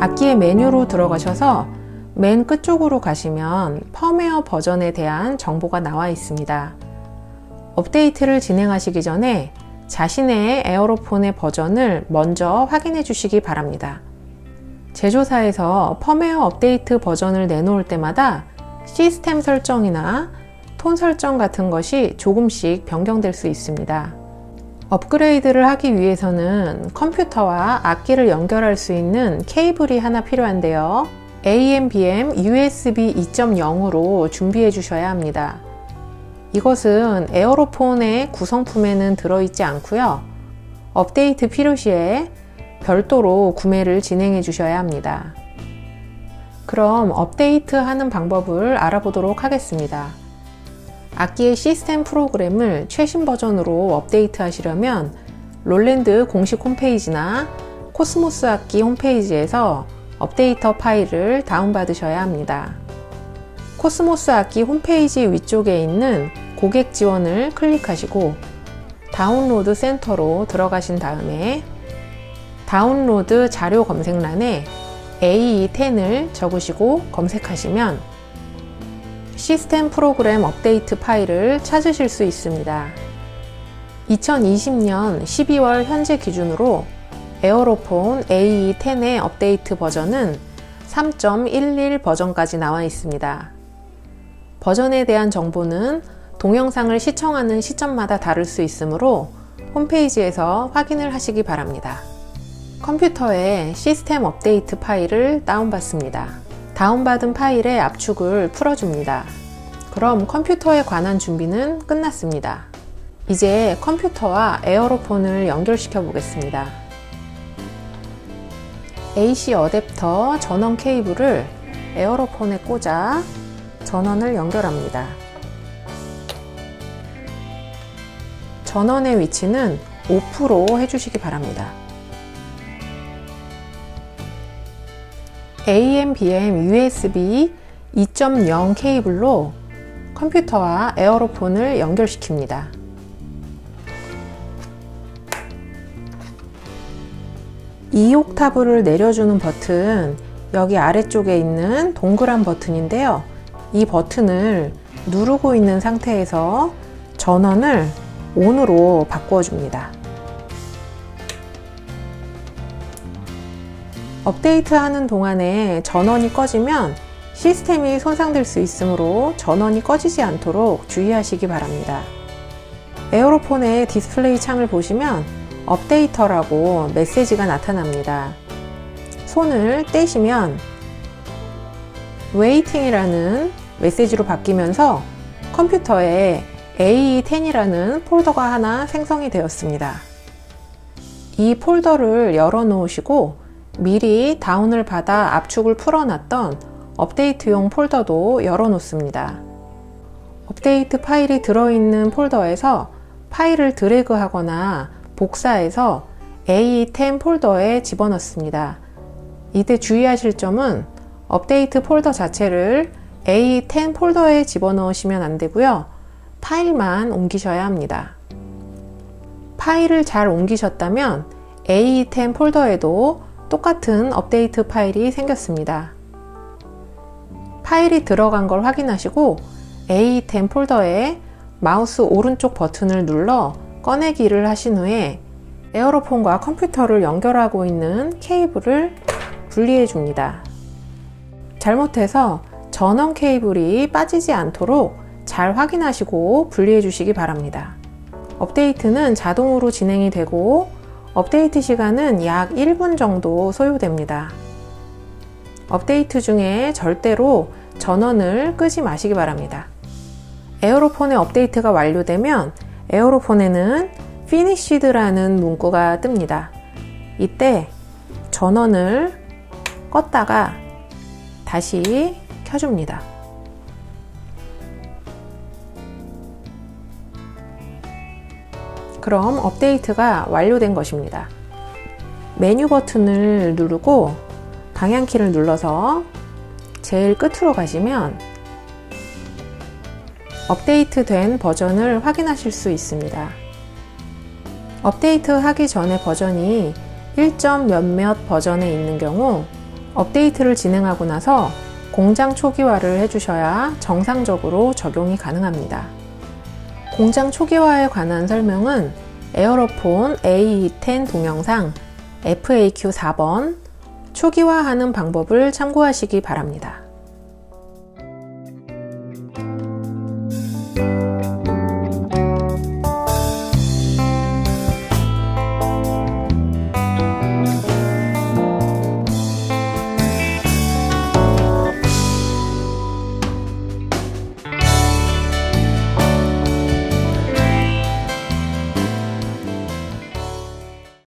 악기의 메뉴로 들어가셔서 맨 끝쪽으로 가시면 펌웨어 버전에 대한 정보가 나와 있습니다. 업데이트를 진행하시기 전에 자신의 에어로폰의 버전을 먼저 확인해 주시기 바랍니다. 제조사에서 펌웨어 업데이트 버전을 내놓을 때마다 시스템 설정이나 톤 설정 같은 것이 조금씩 변경될 수 있습니다. 업그레이드를 하기 위해서는 컴퓨터와 악기를 연결할 수 있는 케이블이 하나 필요한데요. AMBM USB 2.0으로 준비해 주셔야 합니다. 이것은 에어로폰의 구성품에는 들어있지 않고요. 업데이트 필요시에 별도로 구매를 진행해 주셔야 합니다. 그럼 업데이트하는 방법을 알아보도록 하겠습니다. 악기의 시스템 프로그램을 최신 버전으로 업데이트 하시려면 롤랜드 공식 홈페이지나 코스모스 악기 홈페이지에서 업데이터 파일을 다운받으셔야 합니다. 코스모스 악기 홈페이지 위쪽에 있는 고객 지원을 클릭하시고 다운로드 센터로 들어가신 다음에 다운로드 자료 검색란에 AE-10을 적으시고 검색하시면 시스템 프로그램 업데이트 파일을 찾으실 수 있습니다. 2020년 12월 현재 기준으로 에어로폰 AE-10의 업데이트 버전은 3.11 버전까지 나와 있습니다. 버전에 대한 정보는 동영상을 시청하는 시점마다 다를 수 있으므로 홈페이지에서 확인을 하시기 바랍니다. 컴퓨터에 시스템 업데이트 파일을 다운받습니다. 다운받은 파일의 압축을 풀어줍니다. 그럼 컴퓨터에 관한 준비는 끝났습니다. 이제 컴퓨터와 에어로폰을 연결시켜 보겠습니다. AC 어댑터 전원 케이블을 에어로폰에 꽂아 전원을 연결합니다. 전원의 위치는 오프로 해주시기 바랍니다. AMBM USB 2.0 케이블로 컴퓨터와 에어로폰을 연결시킵니다. 이 옥타브를 내려주는 버튼, 여기 아래쪽에 있는 동그란 버튼인데요. 이 버튼을 누르고 있는 상태에서 전원을 ON으로 바꿔줍니다. 업데이트하는 동안에 전원이 꺼지면 시스템이 손상될 수 있으므로 전원이 꺼지지 않도록 주의하시기 바랍니다. 에어로폰의 디스플레이 창을 보시면 업데이터라고 메시지가 나타납니다. 손을 떼시면 웨이팅이라는 메시지로 바뀌면서 컴퓨터에 AE-10이라는 폴더가 하나 생성이 되었습니다. 이 폴더를 열어놓으시고 미리 다운을 받아 압축을 풀어놨던 업데이트용 폴더도 열어놓습니다. 업데이트 파일이 들어있는 폴더에서 파일을 드래그하거나 복사해서 AE-10 폴더에 집어넣습니다. 이때 주의하실 점은 업데이트 폴더 자체를 AE-10 폴더에 집어넣으시면 안 되고요. 파일만 옮기셔야 합니다. 파일을 잘 옮기셨다면 AE-10 폴더에도 똑같은 업데이트 파일이 생겼습니다. 파일이 들어간 걸 확인하시고 AE-10 폴더에 마우스 오른쪽 버튼을 눌러 꺼내기를 하신 후에 에어로폰과 컴퓨터를 연결하고 있는 케이블을 분리해 줍니다. 잘못해서 전원 케이블이 빠지지 않도록 잘 확인하시고 분리해 주시기 바랍니다. 업데이트는 자동으로 진행이 되고 업데이트 시간은 약 1분 정도 소요됩니다. 업데이트 중에 절대로 전원을 끄지 마시기 바랍니다. 에어로폰의 업데이트가 완료되면 에어로폰에는 피니시드라는 문구가 뜹니다. 이때 전원을 껐다가 다시 켜줍니다. 그럼 업데이트가 완료된 것입니다. 메뉴 버튼을 누르고 방향키를 눌러서 제일 끝으로 가시면 업데이트 된 버전을 확인하실 수 있습니다. 업데이트 하기 전에 버전이 1. 몇몇 버전에 있는 경우 업데이트를 진행하고 나서 공장 초기화를 해주셔야 정상적으로 적용이 가능합니다. 공장 초기화에 관한 설명은 에어로폰 AE-10 동영상 FAQ 4번 초기화하는 방법을 참고하시기 바랍니다.